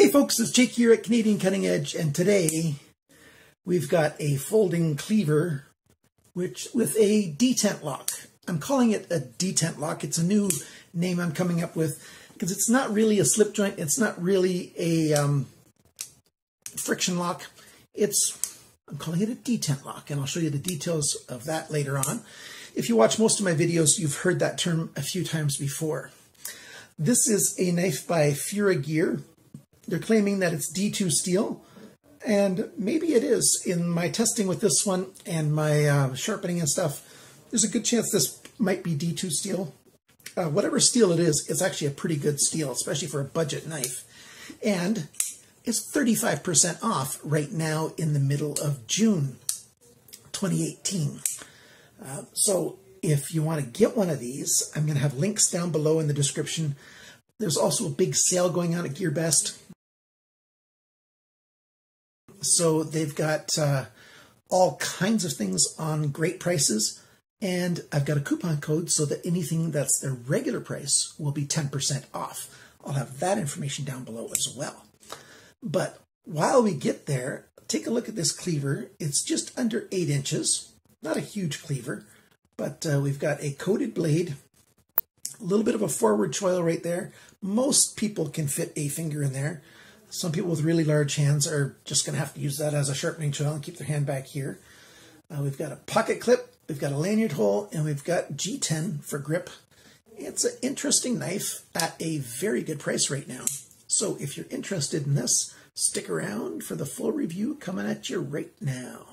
Hey folks, it's Jake here at Canadian Cutting Edge, and today we've got a folding cleaver with a detent lock. I'm calling it a detent lock. It's a new name I'm coming up with because it's not really a slip joint. It's not really a friction lock. I'm calling it a detent lock, and I'll show you the details of that later on. If you watch most of my videos, you've heard that term a few times before. This is a knife by Fura Gear. They're claiming that it's D2 steel, and maybe it is. In my testing with this one and my sharpening and stuff, there's a good chance this might be D2 steel. Whatever steel it is, it's actually a pretty good steel, especially for a budget knife. And it's 35% off right now in the middle of June 2018. So if you want to get one of these, I'm going to have links down below in the description. There's also a big sale going on at GearBest. So they've got all kinds of things on great prices, and I've got a coupon code so that anything that's their regular price will be 10% off. I'll have that information down below as well. But while we get there, take a look at this cleaver. It's just under 8 inches, not a huge cleaver, but we've got a coated blade, a little bit of a forward choil right there. Most people can fit a finger in there. Some people with really large hands are just going to have to use that as a sharpening tool and keep their hand back here. We've got a pocket clip, we've got a lanyard hole, and we've got G10 for grip. It's an interesting knife at a very good price right now. So if you're interested in this, stick around for the full review coming at you right now.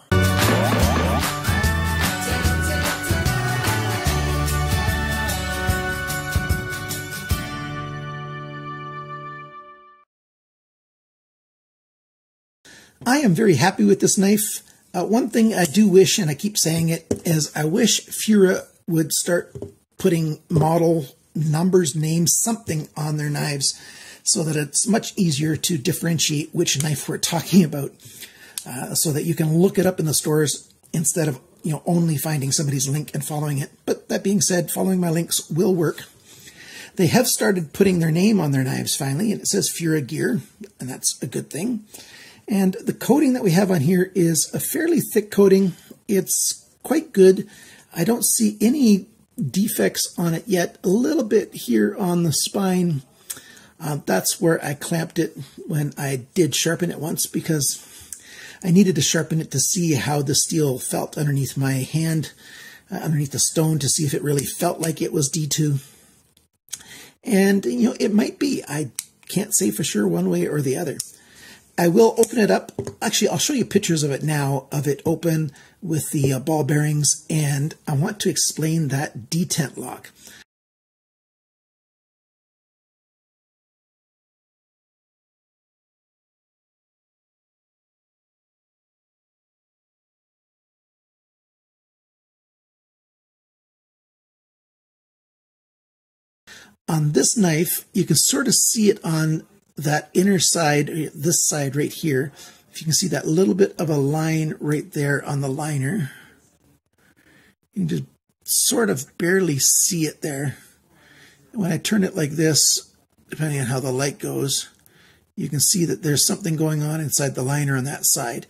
I am very happy with this knife. One thing I do wish, and I keep saying it, is I wish Fura would start putting model numbers, names, something on their knives so that it's much easier to differentiate which knife we're talking about, so that you can look it up in the stores instead of only finding somebody's link and following it. But that being said, following my links will work. They have started putting their name on their knives finally, and it says Fura Gear, and that's a good thing. And the coating that we have on here is a fairly thick coating. It's quite good. I don't see any defects on it yet. A little bit here on the spine. That's where I clamped it when I did sharpen it once, because I needed to sharpen it to see how the steel felt underneath my hand, underneath the stone, to see if it really felt like it was D2. And, it might be. I can't say for sure one way or the other. I will open it up. Actually, I'll show you pictures of it now, of it open with the ball bearings, and I want to explain that detent lock. On this knife, you can sort of see it on that inner side, this side right here. If you can see that little bit of a line right there on the liner, you can just sort of barely see it there. When I turn it like this, depending on how the light goes, you can see that there's something going on inside the liner on that side.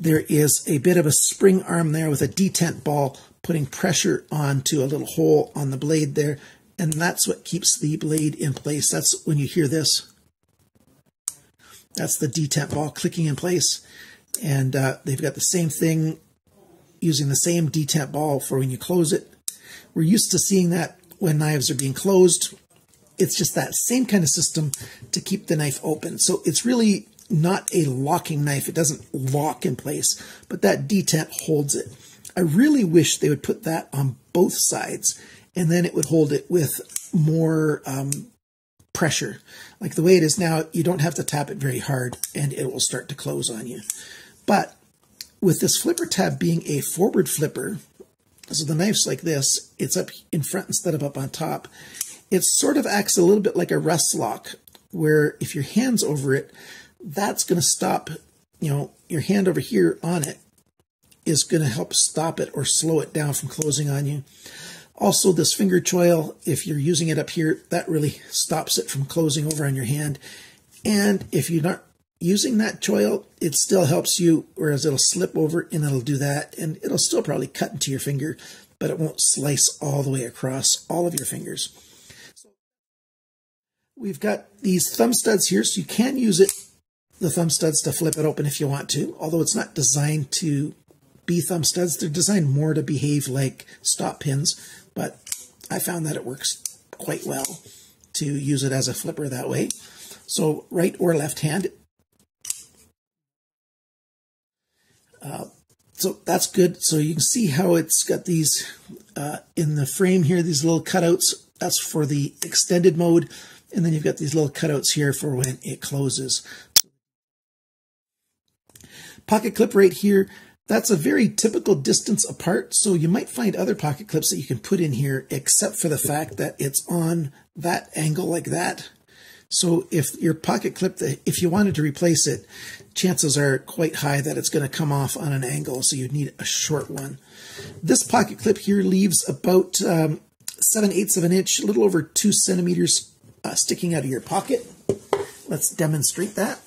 There is a bit of a spring arm there with a detent ball putting pressure onto a little hole on the blade there, and that's what keeps the blade in place. That's when you hear this. That's the detent ball clicking in place. And they've got the same thing using the same detent ball for when you close it. We're used to seeing that when knives are being closed. It's just that same kind of system to keep the knife open. So it's really not a locking knife. It doesn't lock in place, but that detent holds it. I really wish they would put that on both sides, and then it would hold it with more pressure. Like the way it is now, you don't have to tap it very hard and it will start to close on you. But with this flipper tab being a forward flipper, so the knife's like this, it's up in front instead of up on top, it sort of acts a little bit like a rest lock, where if your hand's over it, that's going to stop, your hand over here on it is going to help stop it or slow it down from closing on you. Also, this finger choil, if you're using it up here, that really stops it from closing over on your hand. And if you're not using that choil, it still helps you, whereas it'll slip over and it'll do that, and it'll still probably cut into your finger, but it won't slice all the way across all of your fingers. So we've got these thumb studs here, so you can use it, the thumb studs, to flip it open if you want to, although it's not designed to be thumb studs. They're designed more to behave like stop pins, but I found that it works quite well to use it as a flipper that way. So right or left hand. So that's good. So you can see how it's got these in the frame here, these little cutouts. That's for the extended mode. And then you've got these little cutouts here for when it closes. Pocket clip right here. That's a very typical distance apart, so you might find other pocket clips that you can put in here, except for the fact that it's on that angle like that. So if your pocket clip, if you wanted to replace it, chances are quite high that it's going to come off on an angle, so you'd need a short one. This pocket clip here leaves about 7/8 of an inch, a little over 2 centimeters sticking out of your pocket. Let's demonstrate that.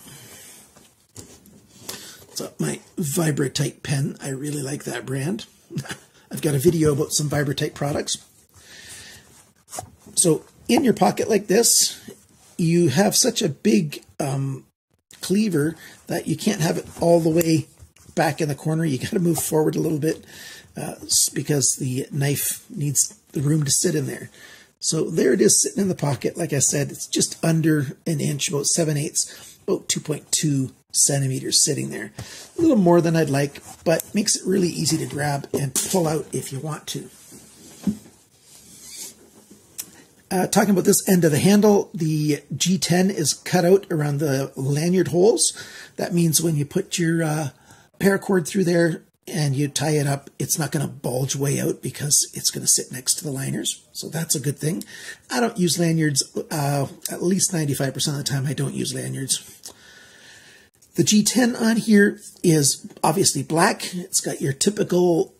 So my VibraTite pen, I really like that brand. I've got a video about some VibraTite products. So in your pocket like this, you have such a big cleaver that you can't have it all the way back in the corner. You got to move forward a little bit because the knife needs the room to sit in there. So there it is sitting in the pocket. Like I said, it's just under an inch, about 7/8, about 2.2 centimeters sitting there. A little more than I'd like, but makes it really easy to grab and pull out if you want to. Talking about this end of the handle, the G10 is cut out around the lanyard holes. That means when you put your paracord through there and you tie it up, it's not going to bulge way out because it's going to sit next to the liners. So that's a good thing. I don't use lanyards. At least 95% of the time I don't use lanyards. The G10 on here is obviously black. It's got your typical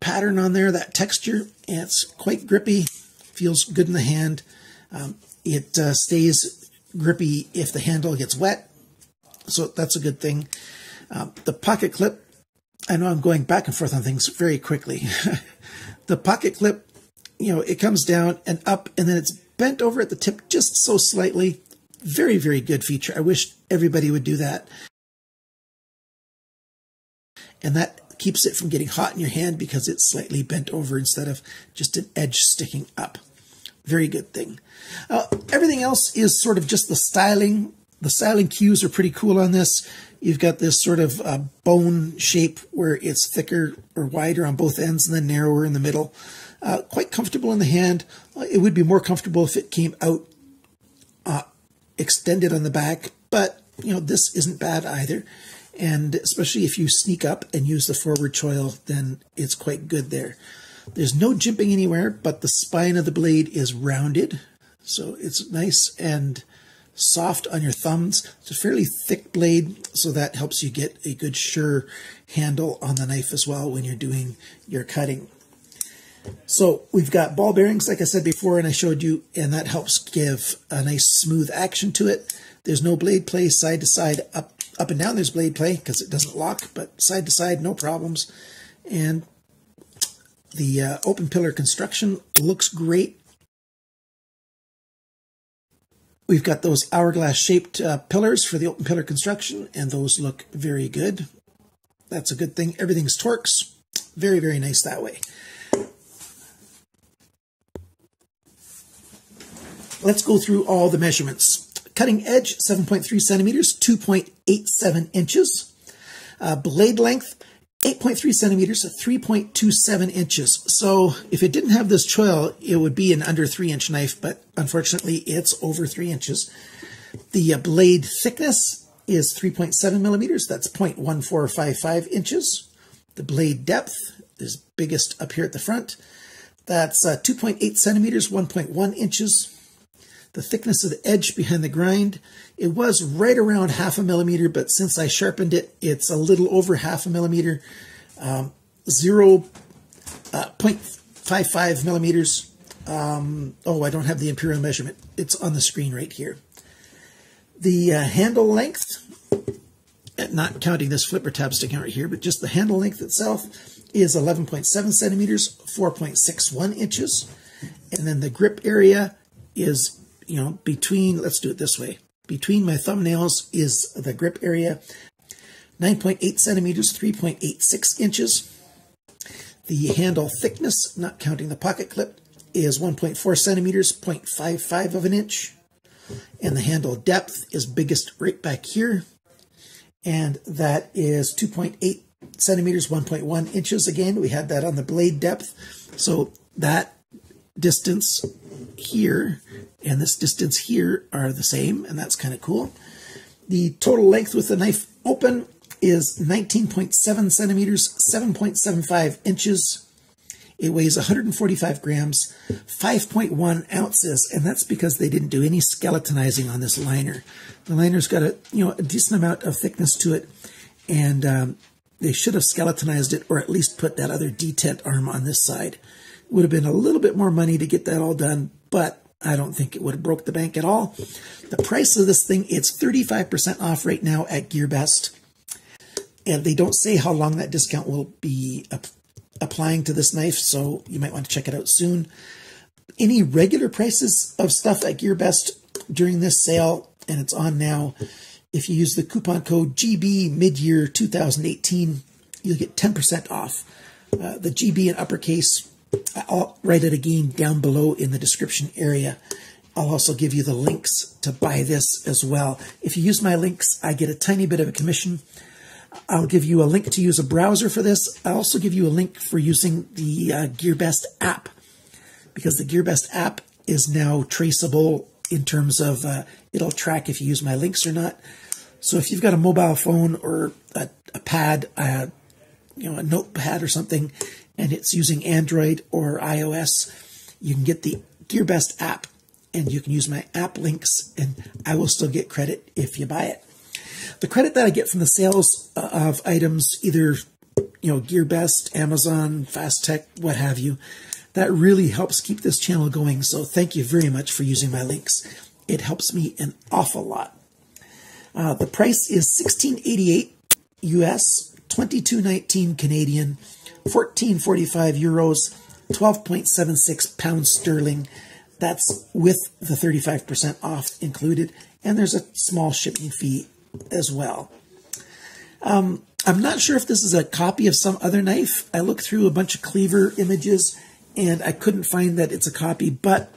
pattern on there, that texture. And it's quite grippy. Feels good in the hand. It stays grippy if the handle gets wet, so that's a good thing. The pocket clip, I know I'm going back and forth on things very quickly. The pocket clip, you know, it comes down and up, and then it's bent over at the tip just so slightly. Very, very good feature. I wish everybody would do that. And that keeps it from getting hot in your hand because it's slightly bent over instead of just an edge sticking up. Very good thing. Everything else is sort of just the styling. The styling cues are pretty cool on this. You've got this sort of bone shape where it's thicker or wider on both ends and then narrower in the middle. Quite comfortable in the hand. It would be more comfortable if it came out extended on the back, but you know, this isn't bad either. And especially if you sneak up and use the forward choil, then it's quite good there. There's no jimping anywhere, but the spine of the blade is rounded. So it's nice and soft on your thumbs. It's a fairly thick blade, so that helps you get a good sure handle on the knife as well when you're doing your cutting. So we've got ball bearings, like I said before, and I showed you, and that helps give a nice smooth action to it. There's no blade play side to side, up and down there's blade play because it doesn't lock, but side to side, no problems. And the open pillar construction looks great. We've got those hourglass shaped pillars for the open pillar construction, and those look very good. That's a good thing. Everything's Torx. Very, very nice that way. Let's go through all the measurements. Cutting edge, 7.3 centimeters, 2.87 inches. Blade length, 8.3 centimeters, 3.27 inches. So if it didn't have this choil, it would be an under 3-inch knife, but unfortunately it's over 3 inches. The blade thickness is 3.7 millimeters. That's 0.1455 inches. The blade depth is biggest up here at the front. That's 2.8 centimeters, 1.1 inches. The thickness of the edge behind the grind, it was right around 0.5 millimeter, but since I sharpened it, it's a little over 0.5 millimeter, 0.55 millimeters. Oh, I don't have the imperial measurement. It's on the screen right here. The handle length, not counting this flipper tab sticking right here, but just the handle length itself is 11.7 centimeters, 4.61 inches. And then the grip area is, between, let's do it this way. Between my thumbnails is the grip area, 9.8 centimeters, 3.86 inches. The handle thickness, not counting the pocket clip, is 1.4 centimeters, 0.55 of an inch. And the handle depth is biggest right back here. And that is 2.8 centimeters, 1.1 inches. Again, we had that on the blade depth. So that distance here and this distance here are the same, and that's kind of cool. The total length with the knife open is 19.7 centimeters, 7.75 inches. It weighs 145 grams, 5.1 ounces, and that's because they didn't do any skeletonizing on this liner. The liner's got a decent amount of thickness to it, and they should have skeletonized it or at least put that other detent arm on this side. It would have been a little bit more money to get that all done, but I don't think it would have broke the bank at all. The price of this thing, it's 35% off right now at GearBest, and they don't say how long that discount will be applying to this knife, so you might want to check it out soon. Any regular prices of stuff at GearBest during this sale, and it's on now, if you use the coupon code GBmidyear2018, you'll get 10% off. The GB in uppercase, I'll write it again down below in the description area. I'll also give you the links to buy this as well. If you use my links, I get a tiny bit of a commission. I'll give you a link to use a browser for this. I'll also give you a link for using the GearBest app, because the GearBest app is now traceable in terms of it'll track if you use my links or not. So if you've got a mobile phone or a pad, a notepad or something, and it's using Android or iOS, you can get the GearBest app and you can use my app links, and I will still get credit if you buy it. The credit that I get from the sales of items, either, GearBest, Amazon, FastTech, what have you, that really helps keep this channel going. So thank you very much for using my links. It helps me an awful lot. The price is $16.88 US, $22.19 Canadian, 14.45 euros, 12.76 pounds sterling. That's with the 35% off included. And there's a small shipping fee as well. I'm not sure if this is a copy of some other knife. I looked through a bunch of cleaver images and I couldn't find that it's a copy, but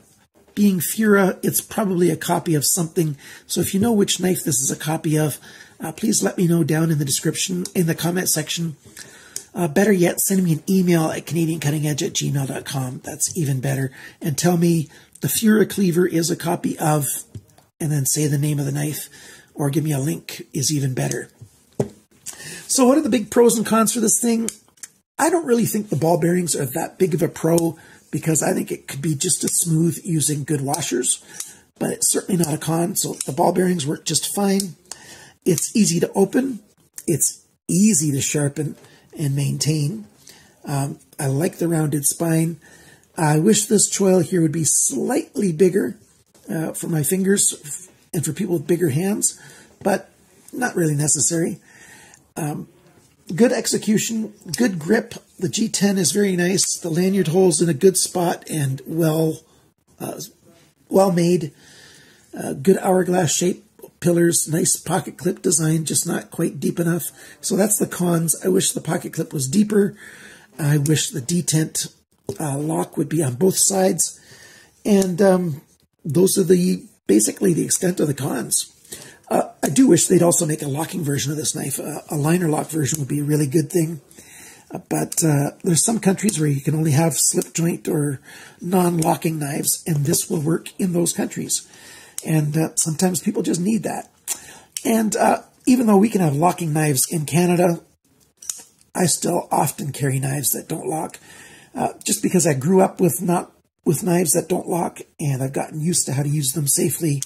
being Fura, it's probably a copy of something. So if you know which knife this is a copy of, please let me know down in the description, in the comment section. Better yet, send me an email at CanadianCuttingEdge@gmail.com. That's even better. And tell me the Fura cleaver is a copy of, and then say the name of the knife, or give me a link is even better. So what are the big pros and cons for this thing? I don't really think the ball bearings are that big of a pro, because I think it could be just as smooth using good washers, but it's certainly not a con. So the ball bearings work just fine. It's easy to open. It's easy to sharpen and maintain. I like the rounded spine. I wish this choil here would be slightly bigger for my fingers and for people with bigger hands, but not really necessary. Good execution, good grip. The G10 is very nice. The lanyard hole's in a good spot and well made. Good hourglass shape pillars, nice pocket clip design, just not quite deep enough. So that's the cons. I wish the pocket clip was deeper. I wish the detent lock would be on both sides. And those are basically the extent of the cons. I do wish they'd also make a locking version of this knife. A liner lock version would be a really good thing. But there's some countries where you can only have slip joint or non-locking knives, and this will work in those countries. And sometimes people just need that. And even though we can have locking knives in Canada, I still often carry knives that don't lock, just because I grew up with knives that don't lock, and I've gotten used to how to use them safely.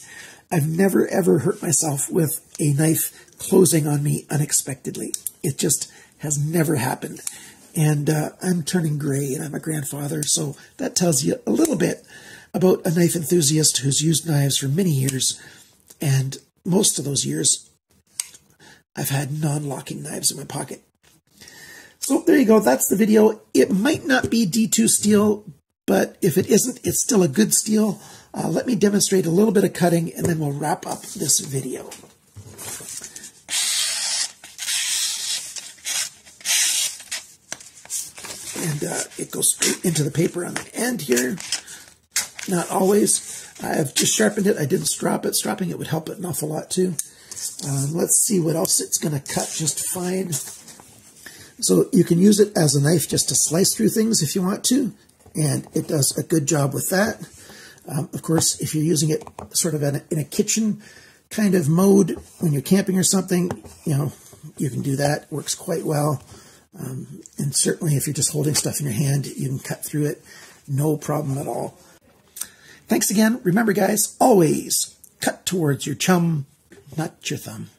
I've never, ever hurt myself with a knife closing on me unexpectedly. It just has never happened. And I'm turning gray, and I'm a grandfather, so that tells you a little bit about a knife enthusiast who's used knives for many years and most of those years, I've had non-locking knives in my pocket. So there you go. That's the video. It might not be D2 steel, but if it isn't, it's still a good steel. Let me demonstrate a little bit of cutting, and then we'll wrap up this video. And it goes straight into the paper on the end here. Not always. I've just sharpened it. I didn't strop it. Stropping it would help it an awful lot, too. Let's see what else it's going to cut just fine. So you can use it as a knife just to slice through things if you want to, and it does a good job with that. Of course, if you're using it sort of in a kitchen kind of mode when you're camping or something, you know, you can do that. It works quite well. And certainly if you're just holding stuff in your hand, you can cut through it. No problem at all. Thanks again. Remember, guys, always cut towards your chum, not your thumb.